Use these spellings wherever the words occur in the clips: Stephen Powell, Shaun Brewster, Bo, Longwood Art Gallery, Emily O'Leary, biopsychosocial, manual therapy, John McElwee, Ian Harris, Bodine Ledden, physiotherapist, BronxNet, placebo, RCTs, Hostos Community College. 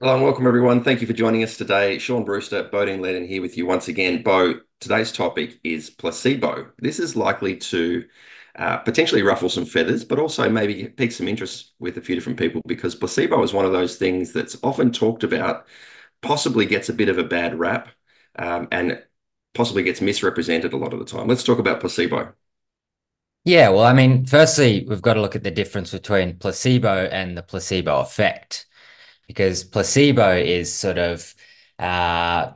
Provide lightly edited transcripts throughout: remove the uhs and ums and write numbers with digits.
Hello and welcome everyone. Thank you for joining us today. Shaun Brewster, Bodine Ledden here with you once again. Bo, today's topic is placebo. This is likely to potentially ruffle some feathers, but also maybe pique some interest with a few different people, because placebo is one of those things that's often talked about, possibly gets a bit of a bad rap and possibly gets misrepresented a lot of the time. Let's talk about placebo. Yeah, well, I mean, firstly, we've got to look at the difference between placebo and the placebo effect. Because placebo is sort of, I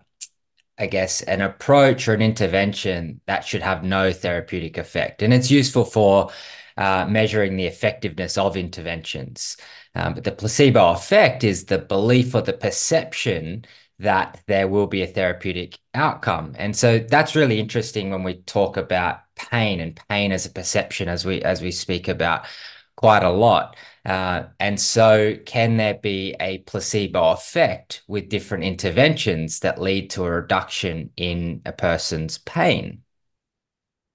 guess, an approach or an intervention that should have no therapeutic effect. And it's useful for measuring the effectiveness of interventions. But the placebo effect is the belief or the perception that there will be a therapeutic outcome. And so that's really interesting when we talk about pain and pain as a perception, as we speak about quite a lot. And so can there be a placebo effect with different interventions that lead to a reduction in a person's pain?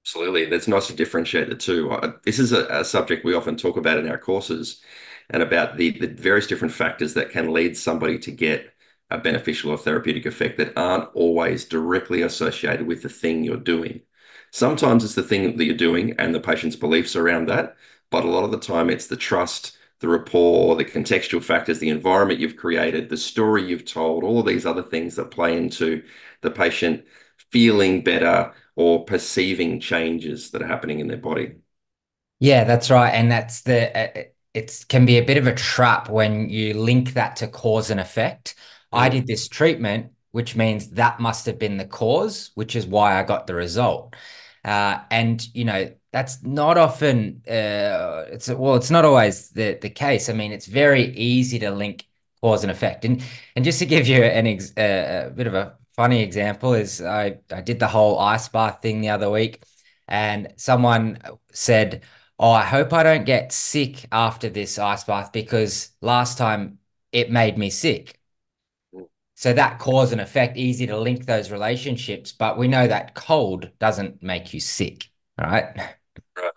Absolutely. That's nice to differentiate the two. This is a subject we often talk about in our courses, and about the various different factors that can lead somebody to get a beneficial or therapeutic effect that aren't always directly associated with the thing you're doing. Sometimes it's the thing that you're doing and the patient's beliefs around that, but a lot of the time it's the trust, the rapport, the contextual factors, the environment you've created, the story you've told, all of these other things that play into the patient feeling better or perceiving changes that are happening in their body. Yeah, that's right. And that's it can be a bit of a trap when you link that to cause and effect. I did this treatment, which means that must have been the cause, which is why I got the result. And, you know, that's not often, it's not always the case. I mean, it's very easy to link cause and effect. And just to give you a bit of a funny example is I did the whole ice bath thing the other week, and someone said, "Oh, I hope I don't get sick after this ice bath because last time it made me sick." So that cause and effect, easy to link those relationships, but we know that cold doesn't make you sick, right? Right.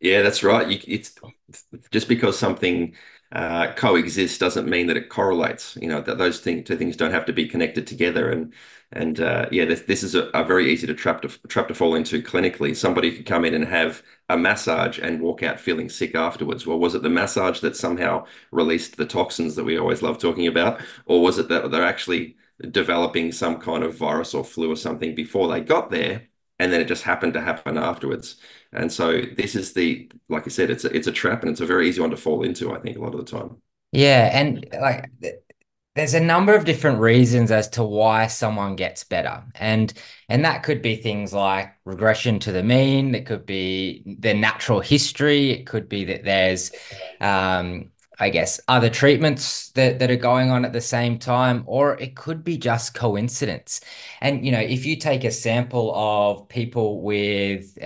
Yeah, that's right. It's just because something coexists doesn't mean that it correlates. You know, that those two things don't have to be connected together. And this is a very easy to trap to fall into clinically. Somebody could come in and have a massage and walk out feeling sick afterwards. Well, was it the massage that somehow released the toxins that we always love talking about? Or was it that they're actually developing some kind of virus or flu or something before they got there, and then it just happened to happen afterwards? And so this is like I said, it's a trap, and it's a very easy one to fall into, I think, a lot of the time. Yeah, and like there's a number of different reasons as to why someone gets better. And that could be things like regression to the mean. It could be their natural history. It could be that there's, I guess, other treatments that are going on at the same time, or it could be just coincidence. And, you know, if you take a sample of people with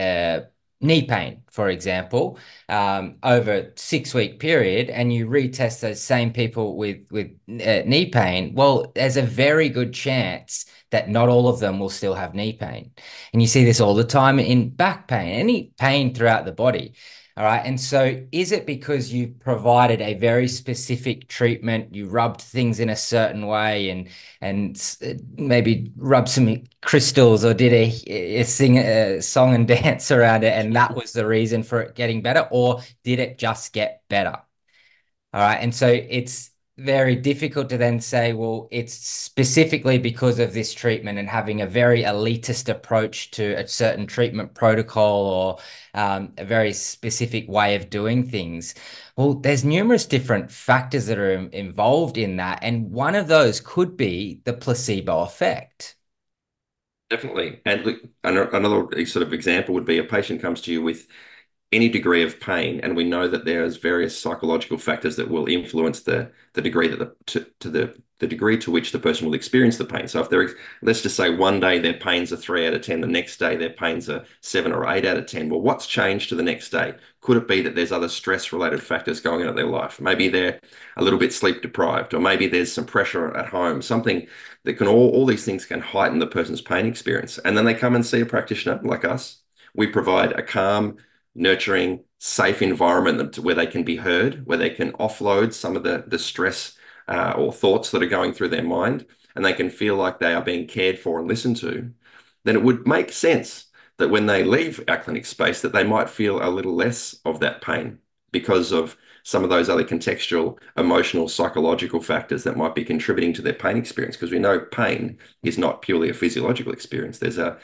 knee pain, for example, over a 6-week period, and you retest those same people with knee pain, well, there's a very good chance that not all of them will still have knee pain. And you see this all the time in back pain, any pain throughout the body. All right. And so is it because you provided a very specific treatment, you rubbed things in a certain way and maybe rubbed some crystals or did a song and dance around it, and that was the reason for it getting better? Or did it just get better? All right. And so it's very difficult to then say, well, it's specifically because of this treatment, and having a very elitist approach to a certain treatment protocol or a very specific way of doing things. Well, there's numerous different factors that are involved in that. And one of those could be the placebo effect. Definitely. And look, another sort of example would be a patient comes to you with any degree of pain, and we know that there's various psychological factors that will influence the degree that the degree to which the person will experience the pain. So if let's just say one day their pains are 3 out of 10, the next day their pains are 7 or 8 out of 10. Well, what's changed to the next day? Could it be that there's other stress related factors going on in their life? Maybe they're a little bit sleep deprived, or maybe there's some pressure at home, something that can all these things can heighten the person's pain experience. And then they come and see a practitioner like us. We provide a calm, nurturing, safe environment where they can be heard, where they can offload some of the stress or thoughts that are going through their mind, and they can feel like they are being cared for and listened to, then it would make sense that when they leave our clinic space, that they might feel a little less of that pain because of some of those other contextual, emotional, psychological factors that might be contributing to their pain experience. Because we know pain is not purely a physiological experience. There's a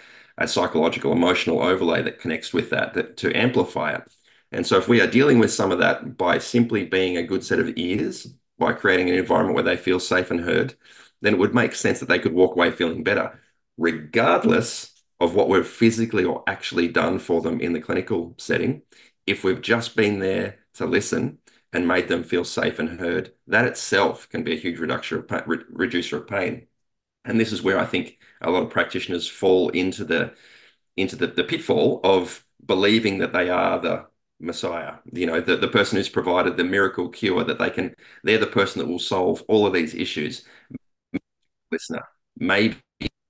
psychological, emotional overlay that connects with that to amplify it. And so if we are dealing with some of that by simply being a good set of ears, by creating an environment where they feel safe and heard, then it would make sense that they could walk away feeling better, regardless of what we've physically or actually done for them in the clinical setting. If we've just been there to listen and made them feel safe and heard, that itself can be a huge reducer of pain. And this is where I think a lot of practitioners fall into the pitfall of believing that they are the Messiah, you know, the person who's provided the miracle cure, that they're the person that will solve all of these issues. Listener, maybe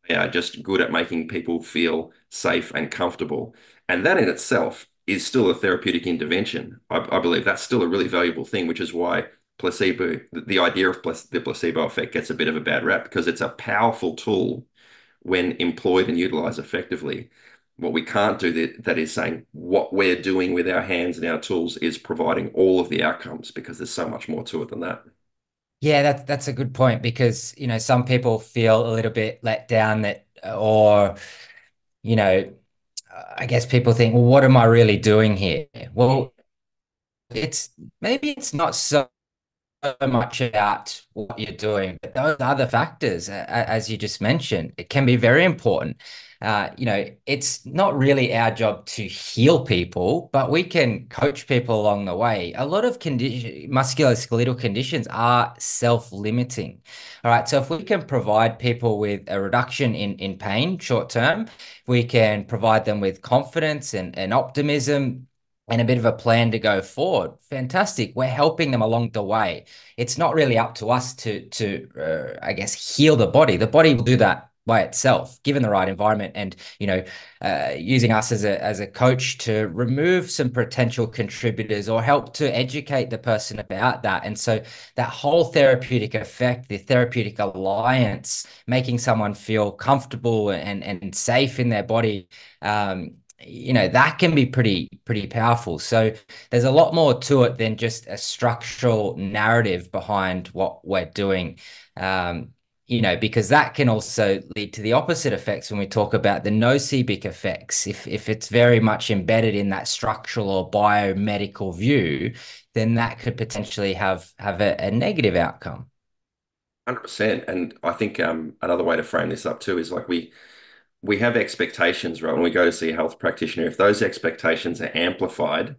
they are just good at making people feel safe and comfortable. And that in itself is still a therapeutic intervention. I believe that's still a really valuable thing, which is why placebo, the idea of the placebo effect, gets a bit of a bad rap, because it's a powerful tool when employed and utilized effectively. What we can't do that is saying what we're doing with our hands and our tools is providing all of the outcomes, because there's so much more to it than that. Yeah, that's a good point, because, you know, some people feel a little bit let down that, or, you know, I guess people think, well, what am I really doing here? Well, maybe it's not so much about what you're doing, but those other factors, as you just mentioned, it can be very important. You know, it's not really our job to heal people, but we can coach people along the way. A lot of musculoskeletal conditions are self-limiting. All right. So if we can provide people with a reduction in pain short term, we can provide them with confidence and optimism and a bit of a plan to go forward. Fantastic. We're helping them along the way. It's not really up to us to I guess, heal the body. The body will do that by itself, given the right environment, and, you know, using us as a coach to remove some potential contributors or help to educate the person about that. And so that whole therapeutic effect, the therapeutic alliance, making someone feel comfortable and safe in their body, you know, that can be pretty powerful. So there's a lot more to it than just a structural narrative behind what we're doing. You know, because that can also lead to the opposite effects when we talk about the nocebic effects. If it's very much embedded in that structural or biomedical view, then that could potentially have a negative outcome. 100%. And I think another way to frame this up too is, like, we have expectations, right? When we go to see a health practitioner, if those expectations are amplified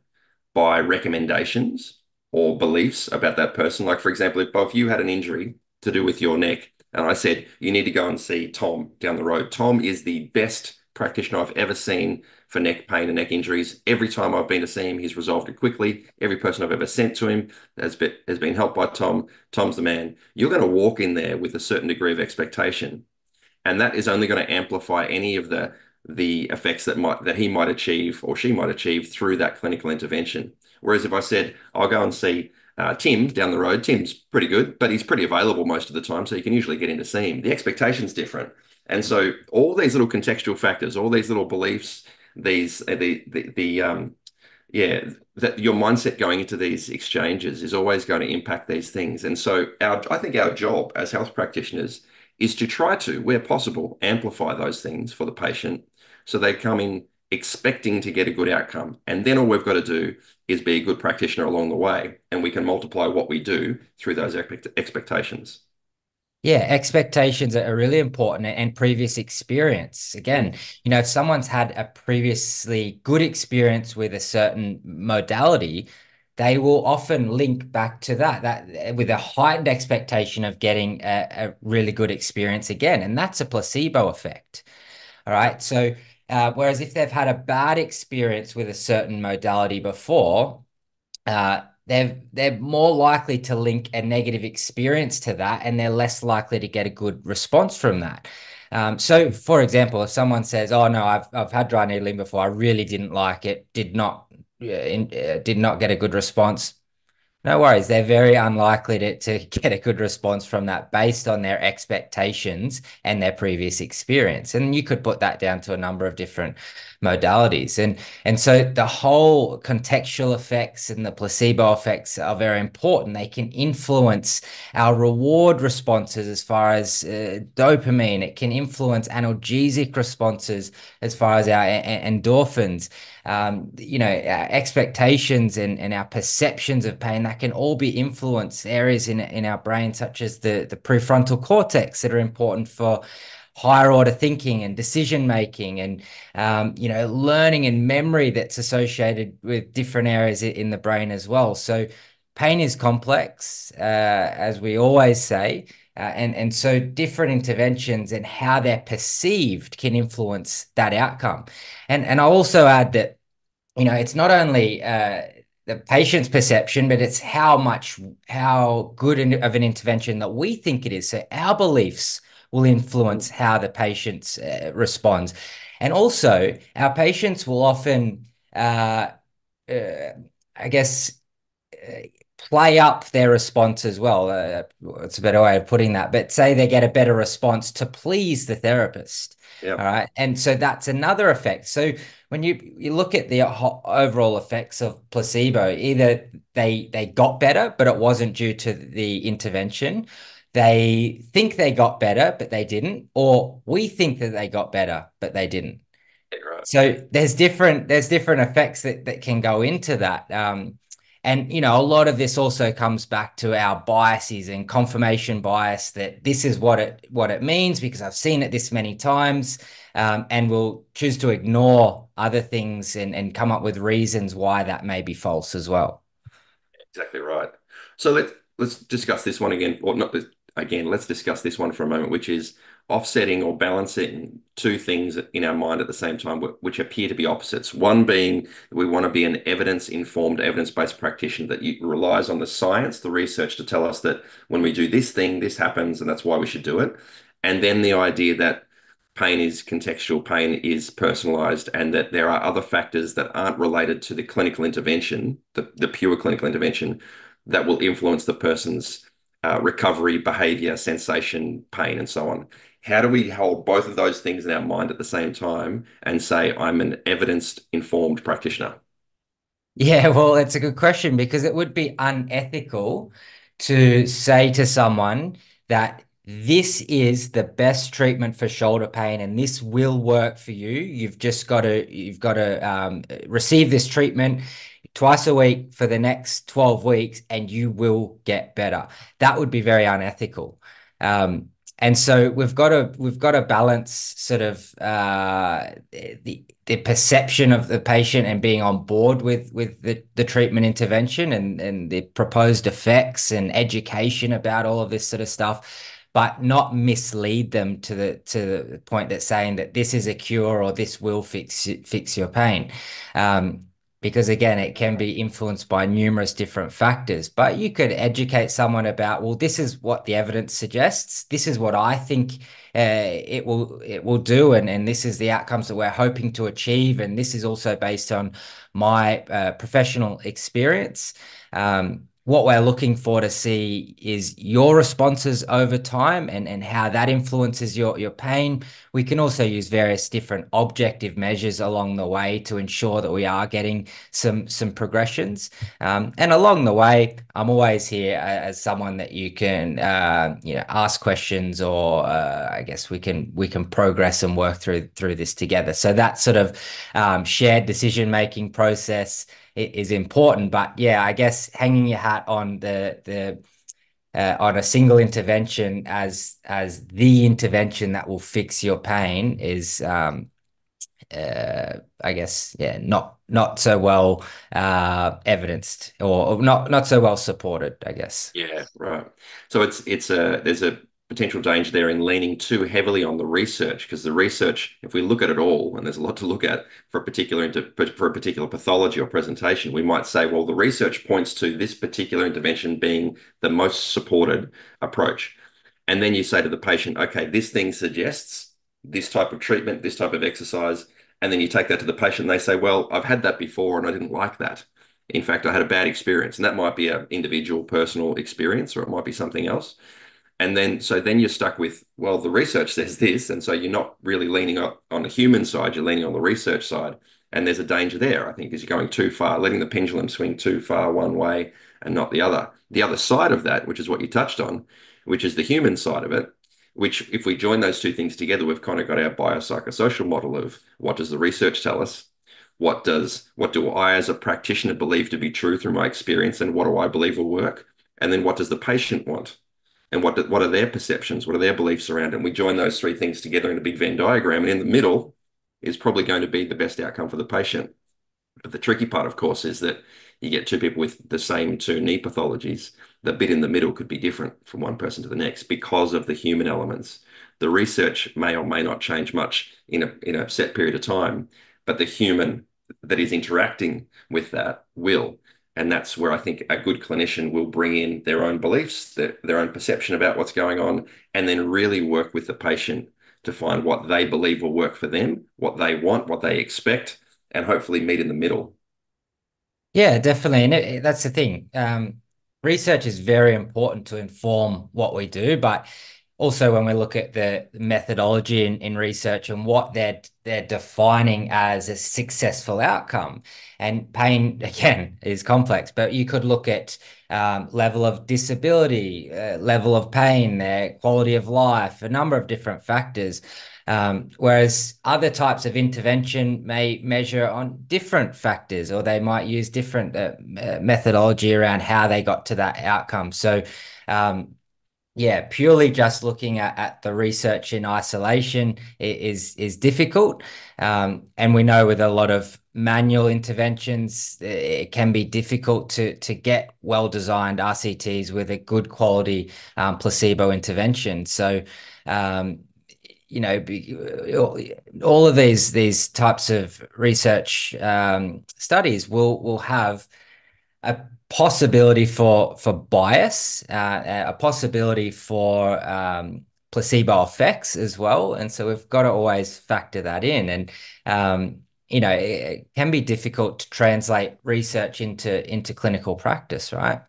by recommendations or beliefs about that person, like, for example, if you had an injury to do with your neck, and I said, you need to go and see Tom down the road. Tom is the best practitioner I've ever seen for neck pain and neck injuries. Every time I've been to see him, he's resolved it quickly. Every person I've ever sent to him has been helped by Tom. Tom's the man. You're going to walk in there with a certain degree of expectation, and that is only going to amplify any of the effects that he might achieve or she might achieve through that clinical intervention. Whereas if I said, I'll go and see Tim down the road, Tim's pretty good, but he's pretty available most of the time, so you can usually get in to see him. The expectation's different. And so all these little contextual factors, all these little beliefs, that your mindset going into these exchanges is always going to impact these things. And so I think our job as health practitioners is to try to, where possible, amplify those things for the patient so they come in expecting to get a good outcome. And then all we've got to do is be a good practitioner along the way, and we can multiply what we do through those expectations. Yeah, expectations are really important, and previous experience. Again, you know, if someone's had a previously good experience with a certain modality, they will often link back to that with a heightened expectation of getting a really good experience again. And that's a placebo effect. All right. So whereas if they've had a bad experience with a certain modality before, they're more likely to link a negative experience to that, and they're less likely to get a good response from that. So, for example, if someone says, "Oh no, I've had dry needling before. I really didn't like it. Did not get a good response." No worries. They're very unlikely to get a good response from that based on their expectations and their previous experience. And you could put that down to a number of different modalities. And so the whole contextual effects and the placebo effects are very important. They can influence our reward responses as far as dopamine. It can influence analgesic responses as far as our endorphins. Our expectations and our perceptions of pain, that can all be influenced areas in our brain, such as the prefrontal cortex, that are important for higher order thinking and decision making and, learning and memory that's associated with different areas in the brain as well. So pain is complex, as we always say. And so different interventions and how they're perceived can influence that outcome. And I'll also add that, it's not only the patient's perception, but it's how good of an intervention that we think it is. So our beliefs will influence how the patient responds. And also our patients will often, play up their response as well. It's a better way of putting that, but say they get a better response to please the therapist. Yep. All right. And so that's another effect. So when you look at the overall effects of placebo, either they got better, but it wasn't due to the intervention. They think they got better, but they didn't, or we think that they got better, but they didn't. Right. So there's different effects that can go into that. And, a lot of this also comes back to our biases and confirmation bias, that this is what it means because I've seen it this many times, and we'll choose to ignore other things and come up with reasons why that may be false as well. Exactly right. So let's discuss this one again, or not again, let's discuss this one for a moment, which is offsetting or balancing two things in our mind at the same time, which appear to be opposites. One being that we want to be an evidence-informed, evidence-based practitioner that relies on the science, the research to tell us that when we do this thing, this happens, and that's why we should do it. And then the idea that pain is contextual, pain is personalized, and that there are other factors that aren't related to the clinical intervention, the pure clinical intervention, that will influence the person's recovery, behavior, sensation, pain, and so on. How do we hold both of those things in our mind at the same time and say, I'm an evidence-informed practitioner? Yeah, well, that's a good question, because it would be unethical to say to someone that this is the best treatment for shoulder pain and this will work for you. You've got to receive this treatment twice a week for the next 12 weeks and you will get better. That would be very unethical. And so we've got to balance sort of the perception of the patient and being on board with the treatment intervention and the proposed effects and education about all of this sort of stuff, but not mislead them to the point that saying that this is a cure or this will fix your pain. Because again, it can be influenced by numerous different factors, but you could educate someone about, well, this is what the evidence suggests. This is what I think it will do. And this is the outcomes that we're hoping to achieve. And this is also based on my professional experience. What we're looking for to see is your responses over time and how that influences your pain. We can also use various different objective measures along the way to ensure that we are getting some progressions. And along the way, I'm always here as someone that you can ask questions, or we can progress and work through this together. So that sort of shared decision-making process is important. But yeah, I guess hanging your hat on the on a single intervention as the intervention that will fix your pain is not so well evidenced or not so well supported, I guess. Yeah, right. So there's a potential danger there in leaning too heavily on the research, because the research, if we look at it all, and there's a lot to look at for a particular pathology or presentation, we might say, well, the research points to this particular intervention being the most supported approach. And then you say to the patient, okay, this thing suggests this type of treatment, this type of exercise. And then you take that to the patient and they say, well, I've had that before and I didn't like that. in fact, I had a bad experience, and that might be an individual personal experience, or it might be something else. And then, so then you're stuck with, well, the research says this. And so you're not really leaning up on the human side, you're leaning on the research side. And there's a danger there, I think, because you're going too far, letting the pendulum swing too far one way and not the other. The other side of that, which is what you touched on, which is the human side of it, which if we join those two things together, we've kind of got our biopsychosocial model of what does the research tell us? What do I as a practitioner believe to be true through my experience, and what do I believe will work? And then what does the patient want? And what are their perceptions? What are their beliefs around it? And we join those three things together in a big Venn diagram. And in the middle is probably going to be the best outcome for the patient. But the tricky part, of course, is that you get two people with the same two knee pathologies. The bit in the middle could be different from one person to the next because of the human elements. The research may or may not change much in a set period of time, but the human that is interacting with that will. And that's where I think a good clinician will bring in their own beliefs, their own perception about what's going on, and then really work with the patient to find what they believe will work for them, what they want, what they expect, and hopefully meet in the middle. Yeah, definitely. And that's the thing. Research is very important to inform what we do, but also when we look at the methodology in research and what they're defining as a successful outcome. And pain, again, is complex, but you could look at level of disability, level of pain, their quality of life, a number of different factors. Whereas other types of intervention may measure on different factors, or they might use different methodology around how they got to that outcome. So, yeah, purely just looking at the research in isolation is difficult. And we know with a lot of manual interventions, it can be difficult to get well-designed RCTs with a good quality placebo intervention. So, you know, all of these types of research studies will have a possibility for bias, a possibility for placebo effects as well. And so we've got to always factor that in. And, you know, it can be difficult to translate research into clinical practice, right?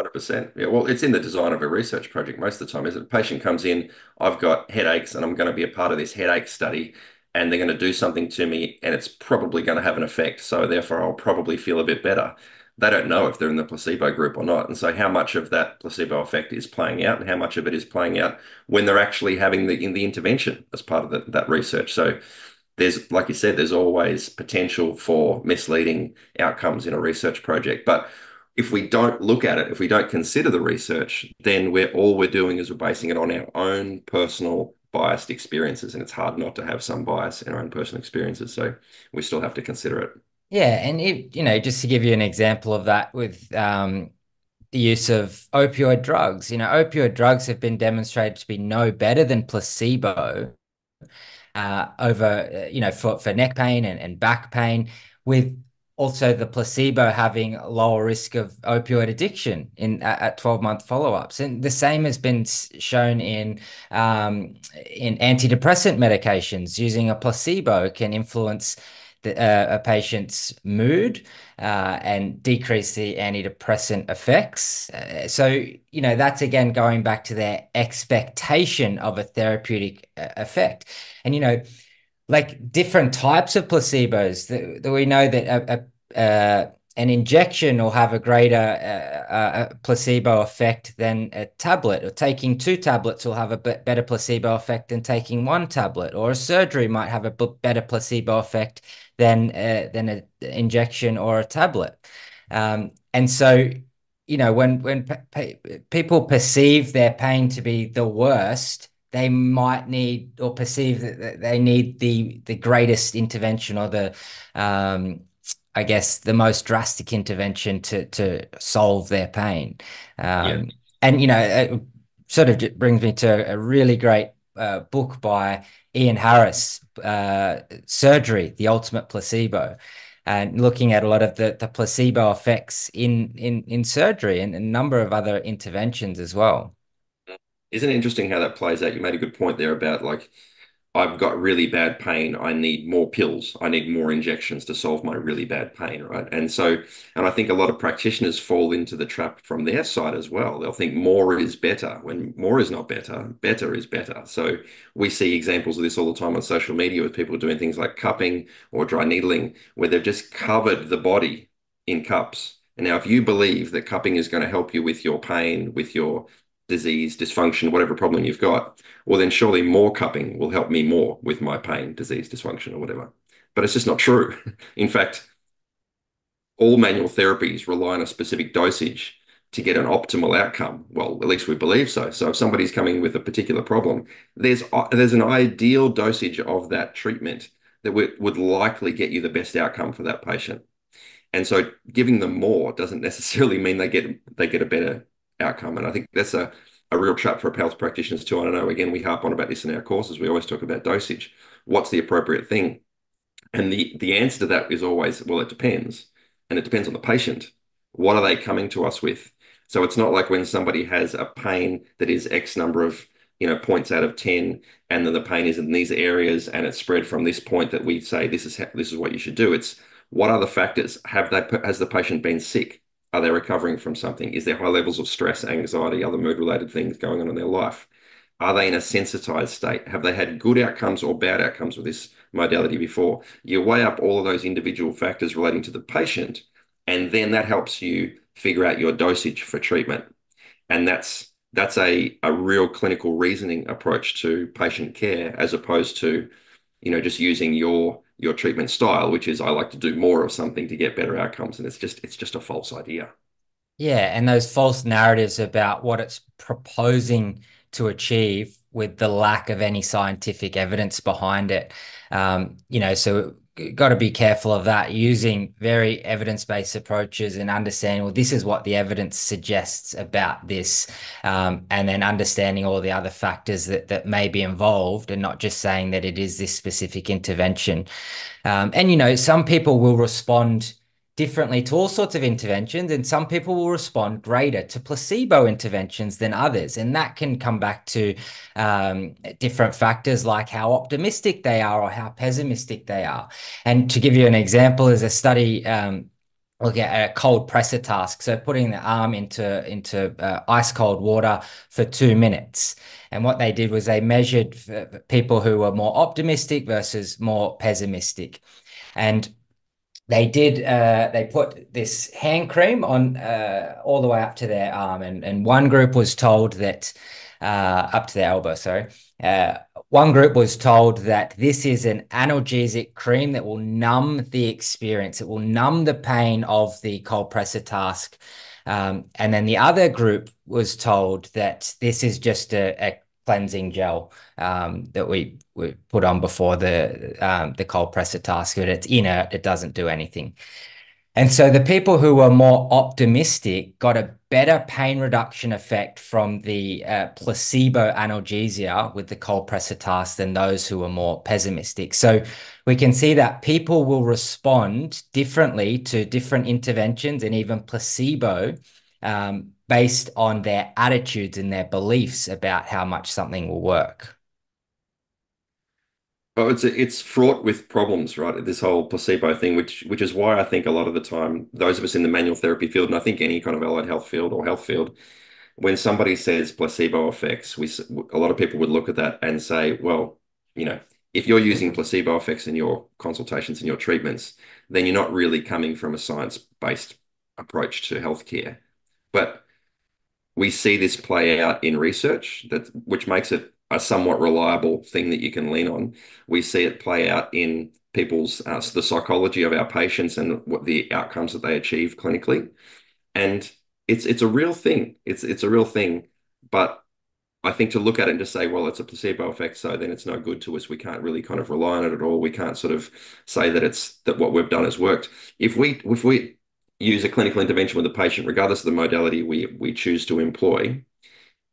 100%. Yeah, well, it's in the design of a research project most of the time. Is it a patient comes in, I've got headaches and I'm going to be a part of this headache study, and they're going to do something to me and it's probably going to have an effect. So therefore, I'll probably feel a bit better. They don't know if they're in the placebo group or not. And so how much of that placebo effect is playing out and how much of it is playing out when they're actually having the intervention as part of that research. So there's, like you said, there's always potential for misleading outcomes in a research project. But if we don't look at it, if we don't consider the research, then all we're doing is we're basing it on our own personal biased experiences. And it's hard not to have some bias in our own personal experiences. So we still have to consider it. Yeah. And, you know, just to give you an example of that with the use of opioid drugs, you know, opioid drugs have been demonstrated to be no better than placebo over, you know, for neck pain and back pain, with also the placebo having lower risk of opioid addiction at 12-month follow-ups. And the same has been shown in antidepressant medications. Using a placebo can influence a patient's mood and decrease the antidepressant effects. So, you know, that's again going back to their expectation of a therapeutic effect. And, you know, like different types of placebos that we know that an injection will have a greater placebo effect than a tablet, or taking two tablets will have a better placebo effect than taking one tablet, or a surgery might have a better placebo effect than an injection or a tablet. And so, you know, when people perceive their pain to be the worst, they might need or perceive that they need the greatest intervention, or the, I guess, the most drastic intervention to solve their pain. And, you know, it sort of brings me to a really great book by Ian Harris, Surgery, The Ultimate Placebo, and looking at a lot of the placebo effects in surgery and a number of other interventions as well. Isn't it interesting how that plays out? You made a good point there about, like, I've got really bad pain. I need more pills. I need more injections to solve my really bad pain, right? And I think a lot of practitioners fall into the trap from their side as well. They'll think more is better when more is not better. Better is better. So we see examples of this all the time on social media with people doing things like cupping or dry needling, where they've just covered the body in cups. And now if you believe that cupping is going to help you with your pain, with your disease, dysfunction, whatever problem you've got, well, then surely more cupping will help me more with my pain, disease, dysfunction, or whatever. But it's just not true. In fact, all manual therapies rely on a specific dosage to get an optimal outcome. Well, at least we believe so. So if somebody's coming with a particular problem, there's an ideal dosage of that treatment that would likely get you the best outcome for that patient. And so giving them more doesn't necessarily mean they get a better outcome. And I think that's a real trap for health practitioners too. I don't know, again, we harp on about this in our courses. We always talk about dosage. What's the appropriate thing? And the answer to that is always, well, it depends. And it depends on the patient. What are they coming to us with? So it's not like when somebody has a pain that is X number of points out of 10, and then the pain is in these areas and it's spread from this point, that we say this is what you should do. It's what are the factors? Has the patient been sick? Are they recovering from something? Is there high levels of stress, anxiety, other mood-related things going on in their life? Are they in a sensitized state? Have they had good outcomes or bad outcomes with this modality before? You weigh up all of those individual factors relating to the patient, and then that helps you figure out your dosage for treatment. And that's a real clinical reasoning approach to patient care, as opposed to just using your treatment style, which is I like to do more of something to get better outcomes. And it's just a false idea. Yeah. And those false narratives about what it's proposing to achieve with the lack of any scientific evidence behind it. So got to be careful of that, using very evidence-based approaches and understanding, well, this is what the evidence suggests about this, and then understanding all the other factors that may be involved, and not just saying that it is this specific intervention. And some people will respond differently to all sorts of interventions, and some people will respond greater to placebo interventions than others. And that can come back to different factors like how optimistic they are or how pessimistic they are. And to give you an example, is a study looking at a cold presser task. So putting the arm into ice cold water for 2 minutes. And what they did was they measured people who were more optimistic versus more pessimistic. And they put this hand cream on all the way up to their arm, and one group was told that up to their elbow, sorry. One group was told that this is an analgesic cream that will numb the experience. It will numb the pain of the cold presser task. And then the other group was told that this is just a cleansing gel that we put on before the cold presser task, but it's inert, it doesn't do anything. And so the people who were more optimistic got a better pain reduction effect from the placebo analgesia with the cold presser task than those who were more pessimistic. So we can see that people will respond differently to different interventions and even placebo based on their attitudes and their beliefs about how much something will work. Well, it's fraught with problems, right? This whole placebo thing, which is why I think a lot of the time, those of us in the manual therapy field, and I think any kind of allied health field or health field, when somebody says placebo effects, a lot of people would look at that and say, well, if you're using placebo effects in your consultations and your treatments, then you're not really coming from a science-based approach to healthcare. But we see this play out in research, which makes it a somewhat reliable thing that you can lean on. We see it play out in people's, the psychology of our patients and what the outcomes that they achieve clinically. And it's a real thing. It's a real thing. But I think to look at it and just say, well, it's a placebo effect, so then it's no good to us. We can't really kind of rely on it at all. We can't sort of say that that what we've done has worked. If we use a clinical intervention with the patient, regardless of the modality we choose to employ,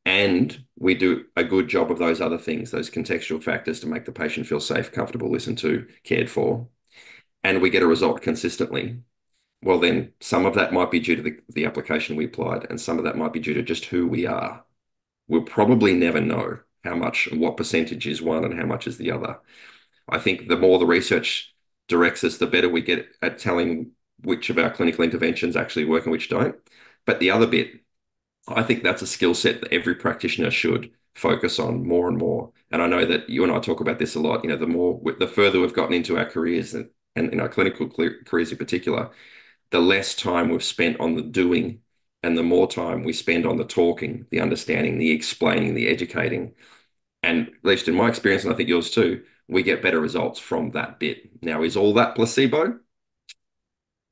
and we do a good job of those other things, those contextual factors to make the patient feel safe, comfortable, listened to, cared for, and we get a result consistently, well, then some of that might be due to the application we applied, and some of that might be due to just who we are. We'll probably never know how much and what percentage is one and how much is the other. I think the more the research directs us, the better we get at telling which of our clinical interventions actually work and which don't. But the other bit, I think that's a skill set that every practitioner should focus on more and more. And I know that you and I talk about this a lot. You know, the further we've gotten into our careers and in our clinical careers in particular, the less time we've spent on the doing and the more time we spend on the talking, the understanding, the explaining, the educating. And at least in my experience, and I think yours too, we get better results from that bit. Now, is all that placebo?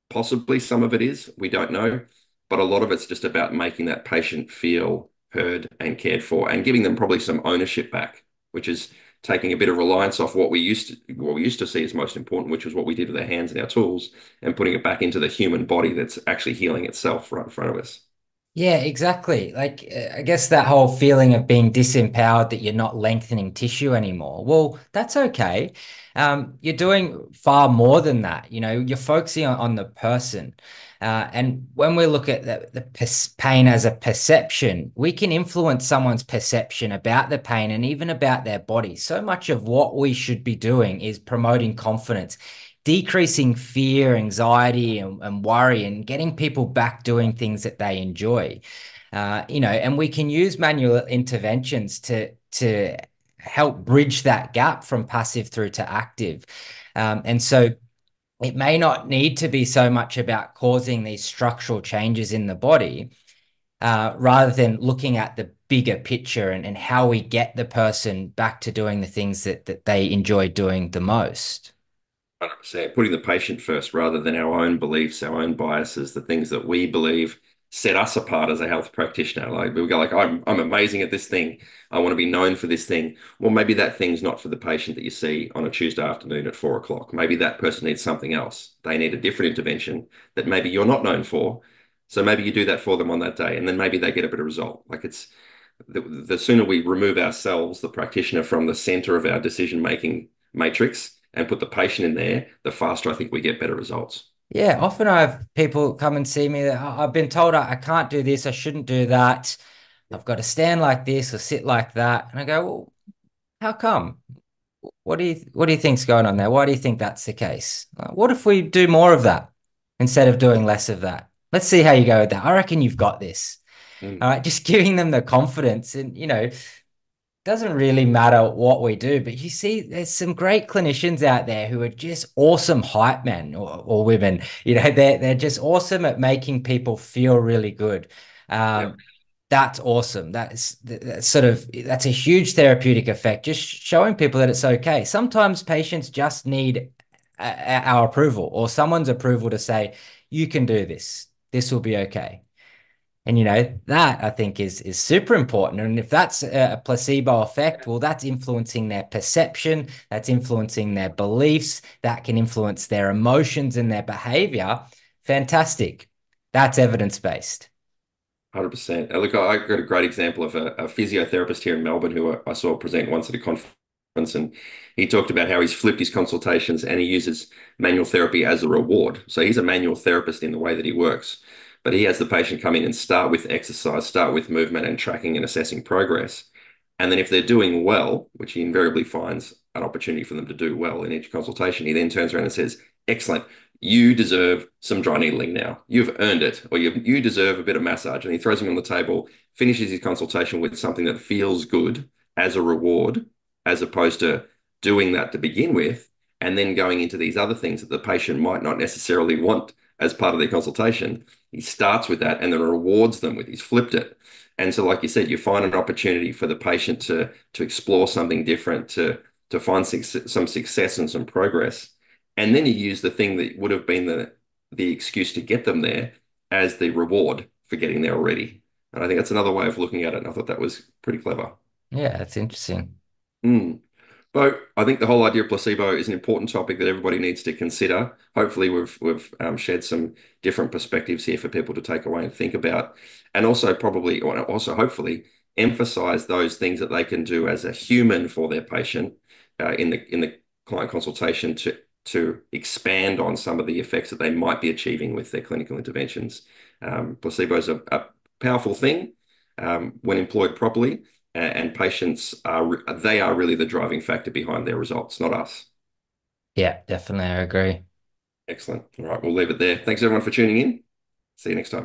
Possibly some of it is, we don't know. But a lot of it's just about making that patient feel heard and cared for and giving them probably some ownership back, which is taking a bit of reliance off what we used to see as most important, which was what we did with our hands and our tools, and putting it back into the human body that's actually healing itself right in front of us. Yeah, exactly. Like, I guess that whole feeling of being disempowered, that you're not lengthening tissue anymore. Well, that's okay. You're doing far more than that. You know, you're focusing on the person. And when we look at the pain as a perception, we can influence someone's perception about the pain and even about their body. So much of what we should be doing is promoting confidence, decreasing fear, anxiety, and worry, and getting people back doing things that they enjoy. You know, and we can use manual interventions to help bridge that gap from passive through to active. And so it may not need to be so much about causing these structural changes in the body, rather than looking at the bigger picture and how we get the person back to doing the things that they enjoy doing the most. 100%. Putting the patient first rather than our own beliefs, our own biases, the things that we believe set us apart as a health practitioner. Like, we go like, I'm amazing at this thing. I want to be known for this thing. Well, maybe that thing's not for the patient that you see on a Tuesday afternoon at 4 o'clock. Maybe that person needs something else. They need a different intervention that maybe you're not known for. So maybe you do that for them on that day, and then maybe they get a better result. Like, it's the sooner we remove ourselves, the practitioner, from the center of our decision-making matrix and put the patient in there, the faster I think we get better results. Yeah, often I have people come and see me that I've been told I can't do this, I shouldn't do that, I've got to stand like this or sit like that. And I go, well, how come? What do you think's going on there? Why do you think that's the case? What if we do more of that instead of doing less of that? Let's see how you go with that. I reckon you've got this. All right, just giving them the confidence. And, you know, doesn't really matter what we do, but you see there's some great clinicians out there who are just awesome hype men or women. You know, they're just awesome at making people feel really good. Yep. That's awesome. That's a huge therapeutic effect, just showing people that it's okay. Sometimes patients just need our approval or someone's approval to say, you can do this. This will be okay. And, you know, that I think is super important. And if that's a placebo effect, well, that's influencing their perception, that's influencing their beliefs, that can influence their emotions and their behavior. Fantastic. That's evidence-based. 100%. Look, I got a great example of a physiotherapist here in Melbourne who I saw present once at a conference, and he talked about how he's flipped his consultations and he uses manual therapy as a reward. So he's a manual therapist in the way that he works. But he has the patient come in and start with exercise, start with movement and tracking and assessing progress. And then if they're doing well, which he invariably finds an opportunity for them to do well in each consultation, he then turns around and says, excellent, you deserve some dry needling now. You've earned it, or you deserve a bit of massage. And he throws him on the table, finishes his consultation with something that feels good as a reward, as opposed to doing that to begin with, and then going into these other things that the patient might not necessarily want as part of their consultation. He starts with that and then rewards them with, he's flipped it. And so, like you said, you find an opportunity for the patient to explore something different, to find some success and some progress. And then you use the thing that would have been the excuse to get them there as the reward for getting there already. And I think that's another way of looking at it. And I thought that was pretty clever. Yeah, that's interesting. But I think the whole idea of placebo is an important topic that everybody needs to consider. Hopefully we've shared some different perspectives here for people to take away and think about, and also hopefully emphasize those things that they can do as a human for their patient in the client consultation to expand on some of the effects that they might be achieving with their clinical interventions. Placebo is a powerful thing when employed properly. and patients are really the driving factor behind their results, not us. Yeah, definitely. I agree. Excellent. All right, we'll leave it there. Thanks everyone for tuning in. See you next time.